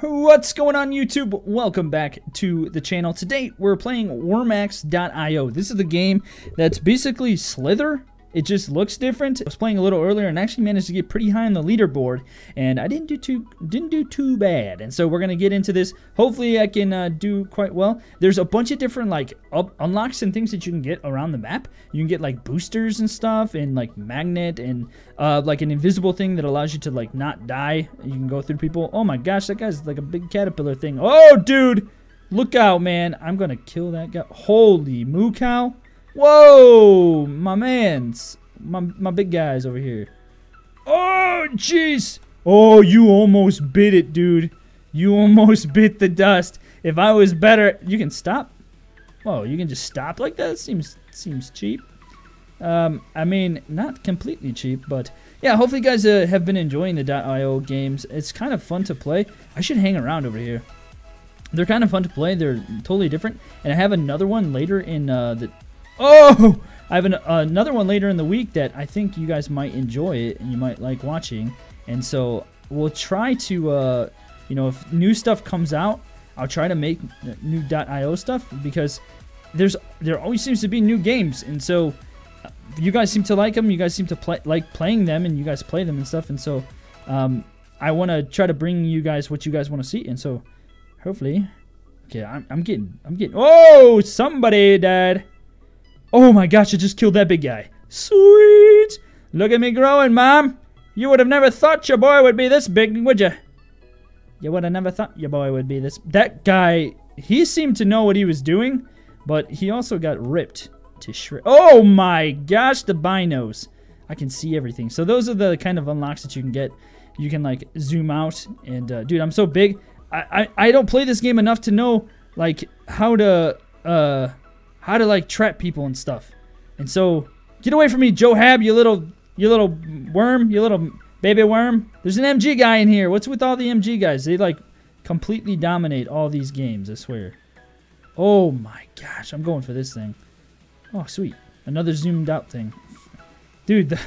What's going on, YouTube? Welcome back to the channel. Today, we're playing Wormax.io. This is the game that's basically Slither. It just looks different. I was playing a little earlier and actually managed to get pretty high on the leaderboard, and I didn't do too bad. And so we're gonna get into this. Hopefully, I can do quite well. There's a bunch of different like unlocks and things that you can get around the map. You can get like boosters and stuff, and like magnet, and like an invisible thing that allows you to like not die. You can go through people. Oh my gosh, that guy's like a big caterpillar thing. Oh dude, look out, man! I'm gonna kill that guy. Holy moo cow! Whoa, my man's, my big guy's over here. Oh, jeez. Oh, you almost bit it, dude. You almost bit the dust. If I was better, you can stop. Whoa, you can just stop like that? Seems cheap. I mean, not completely cheap, but yeah, hopefully you guys have been enjoying the .io games. It's kind of fun to play. I should hang around over here. They're kind of fun to play. They're totally different. And I have another one later in Oh, I have another one later in the week that I think you guys might enjoy it and you might like watching. And so we'll try to, you know, if new stuff comes out, I'll try to make new .io stuff because there always seems to be new games. And so you guys seem to like them. You guys seem to like playing them, and you guys play them and stuff. And so I want to try to bring you guys what you guys want to see. And so hopefully, okay, I'm getting. Oh, somebody died. Oh my gosh, I just killed that big guy. Sweet! Look at me growing, Mom! You would have never thought your boy would be this big, would you? You would have never thought your boy would be this... That guy, he seemed to know what he was doing, but he also got ripped to shreds. Oh my gosh, the binos. I can see everything. So those are the kind of unlocks that you can get. You can, like, zoom out, and, dude, I'm so big. I don't play this game enough to know, like, how to like trap people and stuff. And so get away from me, Johab, you little worm, you little baby worm. There's an MG guy in here. What's with all the MG guys? They like completely dominate all these games, I swear. Oh my gosh, I'm going for this thing. Oh sweet, another zoomed out thing. Dude, the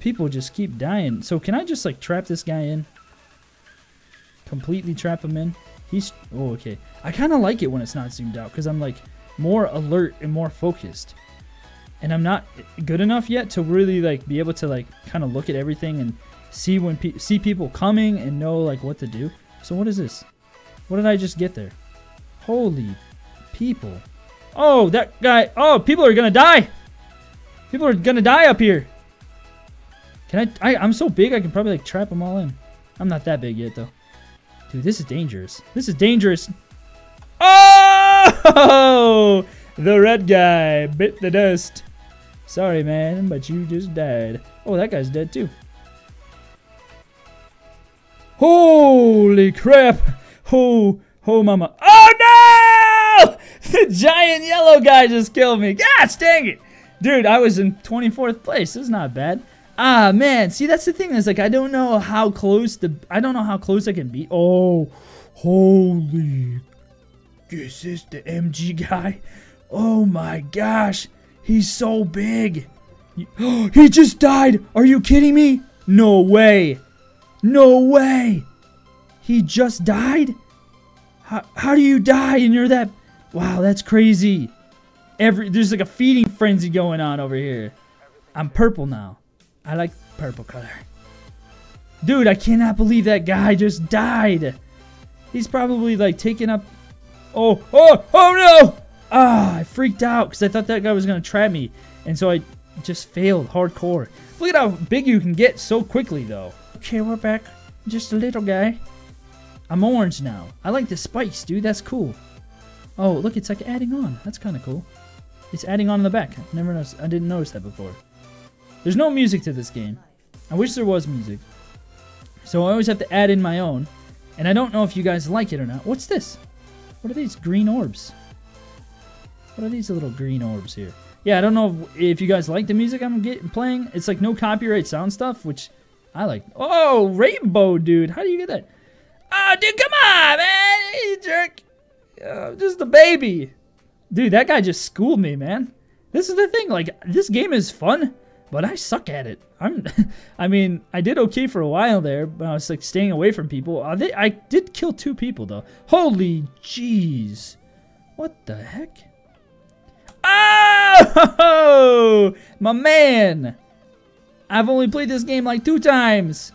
people just keep dying. So can I just like trap this guy in? Completely trap him in? He's, oh okay. I kind of like it when it's not zoomed out because I'm like more alert and more focused, and I'm not good enough yet to really like be able to like kind of look at everything and see when see people coming and know like what to do. So what is this? What did I just get there? Holy people! Oh, that guy! Oh, people are gonna die! People are gonna die up here! Can I'm so big I can probably like trap them all in. I'm not that big yet though. Dude, this is dangerous. This is dangerous. Oh, the red guy bit the dust. Sorry, man, but you just died. Oh, that guy's dead, too. Holy crap. Oh, mama. Oh, no! The giant yellow guy just killed me. Gosh, dang it. Dude, I was in 24th place. This is not bad. Ah, man. See, that's the thing. It's like, I don't know how close I can be. Oh, holy crap. Is this the MG guy? Oh my gosh, he's so big. He just died. Are you kidding me? No way. No way. He just died? How do you die and you're that... Wow, that's crazy. There's like a feeding frenzy going on over here. I'm purple now. I like purple color. Dude, I cannot believe that guy just died. He's probably like taking up... Oh no! Ah, I freaked out because I thought that guy was going to trap me. And so I just failed hardcore. Look at how big you can get so quickly, though. Okay, we're back. Just a little guy. I'm orange now. I like the spice, dude. That's cool. Oh, look, it's like adding on. That's kind of cool. It's adding on in the back. I didn't notice that before. There's no music to this game. I wish there was music. So I always have to add in my own. And I don't know if you guys like it or not. What's this? What are these green orbs? What are these little green orbs here? Yeah, I don't know if you guys like the music I'm playing. It's like no copyright sound stuff, which I like. Oh, rainbow, dude. How do you get that? Oh, dude, come on, man. You jerk. Oh, just a baby. Dude, that guy just schooled me, man. This is the thing. Like, this game is fun, but I suck at it. I mean, I did okay for a while there, but I was like staying away from people. I did kill 2 people though. Holy jeez. What the heck? Oh, my man. I've only played this game like 2 times.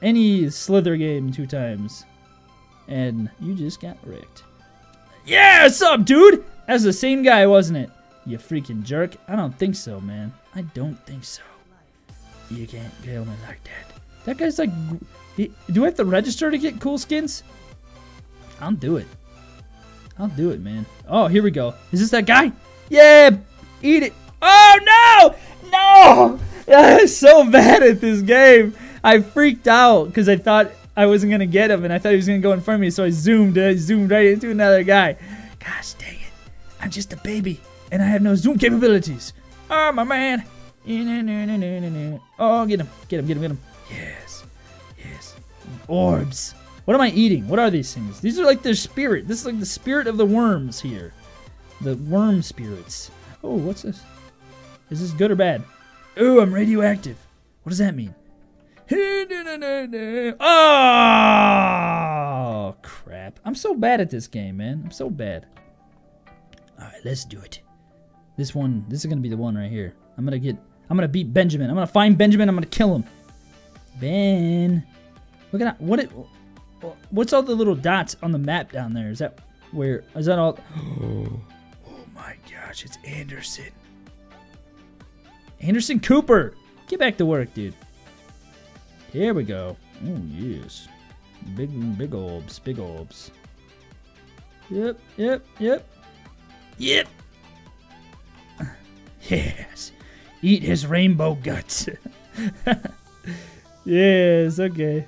Any Slither game 2 times. And you just got wrecked. Yeah, what's up, dude? That's the same guy, wasn't it? You freaking jerk. I don't think so, man. I don't think so. You can't kill me like that. That guy's like... Do I have to register to get cool skins? I'll do it. I'll do it, man. Oh, here we go. Is this that guy? Yeah! Eat it! Oh, no! No! I'm so bad at this game. I freaked out because I thought I wasn't going to get him, and I thought he was going to go in front of me, so I zoomed right into another guy. Gosh, dang it. I'm just a baby. And I have no zoom capabilities. Oh, my man. Oh, get him. Get him, get him, get him. Yes. Yes. Orbs. What am I eating? What are these things? These are like their spirit. This is like the spirit of the worms here. The worm spirits. Oh, what's this? Is this good or bad? Oh, I'm radioactive. What does that mean? Oh, crap. I'm so bad at this game, man. I'm so bad. All right, let's do it. This one, this is gonna be the one right here. I'm gonna beat Benjamin. I'm gonna find Benjamin. I'm gonna kill him. Ben, look at what's all the little dots on the map down there? Is that where? Is that all? Oh my gosh, it's Anderson. Anderson Cooper, get back to work, dude. Here we go. Oh yes, big orbs, big orbs. Yep, yep, yep, yep. Yes, eat his rainbow guts. Yes, okay.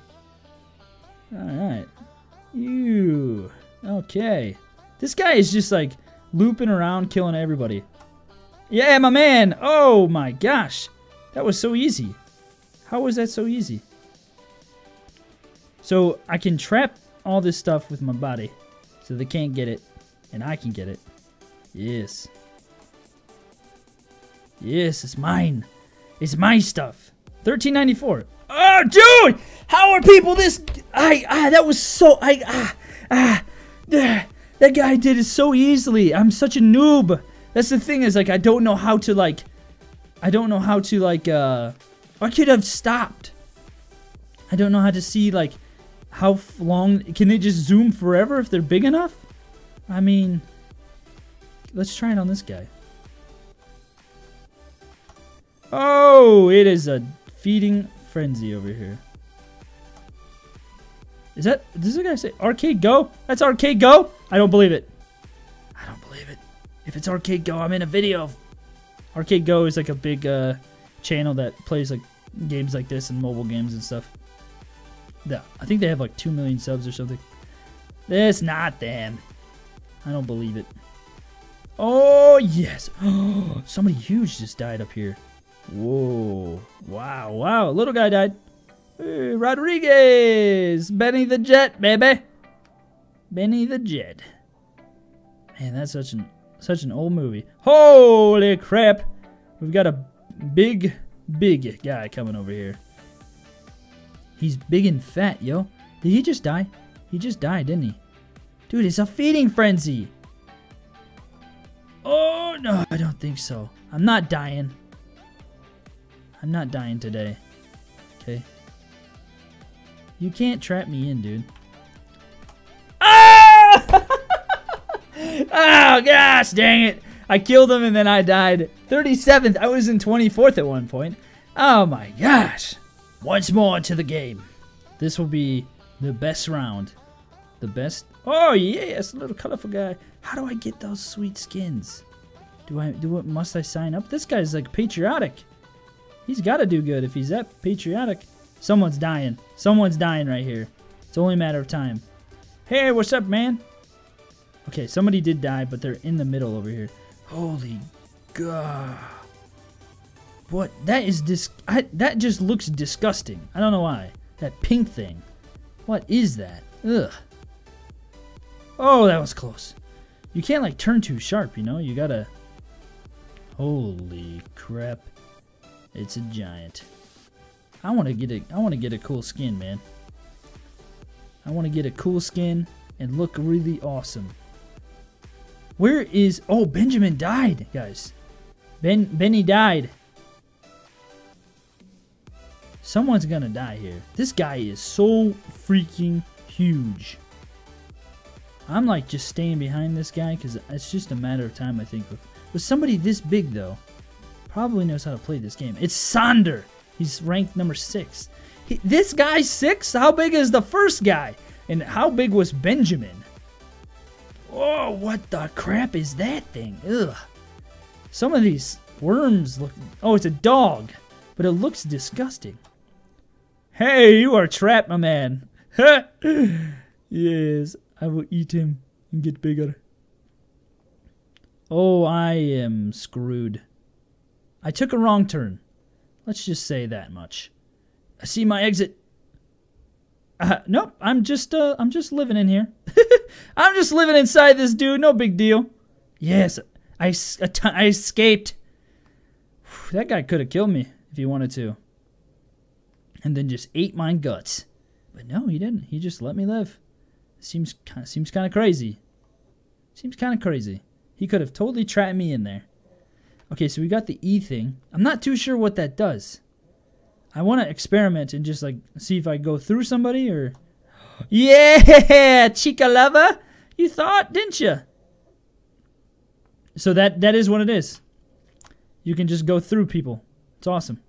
Alright. Ew. Okay. This guy is just like looping around, killing everybody. Yeah, my man. Oh my gosh. That was so easy. How was that so easy? So I can trap all this stuff with my body so they can't get it, and I can get it. Yes. Yes, it's mine. It's my stuff. $13.94. Oh, dude! How are people this? That was so. That guy did it so easily. I'm such a noob. That's the thing is, like, I don't know how to, like. I don't know how to, like. I could have stopped. I don't know how to see, like, how long. Can they just zoom forever if they're big enough? I mean, let's try it on this guy. Oh, it is a feeding frenzy over here. Is that, does this guy say Arcade Go? That's Arcade Go? I don't believe it. I don't believe it. If it's Arcade Go, I'm in a video. Arcade Go is like a big channel that plays like games like this and mobile games and stuff. Yeah, I think they have like 2 million subs or something. That's not them. I don't believe it. Oh, yes. Somebody huge just died up here. Whoa. Wow, wow. Little guy died. Hey, Rodriguez. Benny the Jet, baby. Benny the Jet. Man, that's such an old movie. Holy crap. We've got a big guy coming over here. He's big and fat, yo. Did he just die? He just died, didn't he? Dude, it's a feeding frenzy. Oh, no, I don't think so. I'm not dying. I'm not dying today. Okay. You can't trap me in, dude. Ah! Oh, gosh, dang it. I killed him and then I died. 37th. I was in 24th at one point. Oh, my gosh. Once more to the game. This will be the best round. The best. Oh, yes, a little colorful guy. How do I get those sweet skins? Must I sign up? This guy's like patriotic. He's got to do good if he's that patriotic. Someone's dying. Someone's dying right here. It's only a matter of time. Hey, what's up, man? Okay, somebody did die, but they're in the middle over here. Holy God. What? That is that just looks disgusting. I don't know why. That pink thing. What is that? Ugh. Oh, that was close. You can't, like, turn too sharp, you know? You gotta... Holy crap. It's a giant. I want to get a cool skin, man. I want to get a cool skin and look really awesome. Where is... Oh, Benjamin died, guys. Benny died. Someone's gonna die here. This guy is so freaking huge. I'm like just staying behind this guy because it's just a matter of time, I think. With somebody this big, though, probably knows how to play this game. It's Sander. He's ranked number 6. This guy's 6? How big is the first guy? And how big was Benjamin? Oh, what the crap is that thing? Ugh. Some of these worms look... Oh, it's a dog. But it looks disgusting. Hey, you are trapped, my man. Yes, I will eat him and get bigger. Oh, I am screwed. I took a wrong turn. Let's just say that much. I see my exit. Nope, I'm just living in here. I'm just living inside this dude. No big deal. Yes, I escaped. Whew, that guy could have killed me if he wanted to. And then just ate my guts. But no, he didn't. He just let me live. Seems kind of crazy. Seems kind of crazy. He could have totally trapped me in there. Okay, so we got the E thing. I'm not too sure what that does. I want to experiment and just like see if I go through somebody or... Yeah, chica lover. You thought, didn't you? So that is what it is. You can just go through people. It's awesome.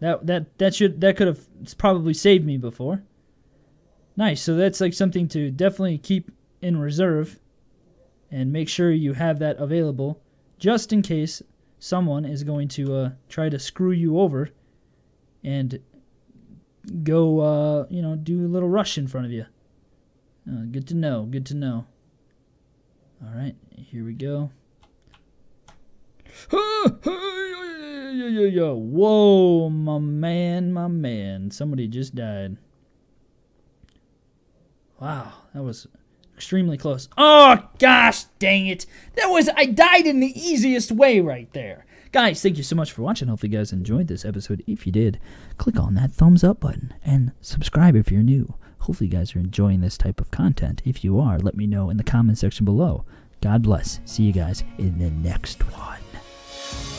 That could have probably saved me before. Nice. So that's like something to definitely keep in reserve and make sure you have that available just in case someone is going to try to screw you over and go, you know, do a little rush in front of you. Good to know. Good to know. All right, here we go. Whoa, my man, somebody just died. Wow, that was extremely close. Oh, gosh, dang it. That was, I died in the easiest way right there. Guys, thank you so much for watching. Hopefully you guys enjoyed this episode. If you did, click on that thumbs up button and subscribe if you're new. Hopefully you guys are enjoying this type of content. If you are, let me know in the comment section below. God bless. See you guys in the next one.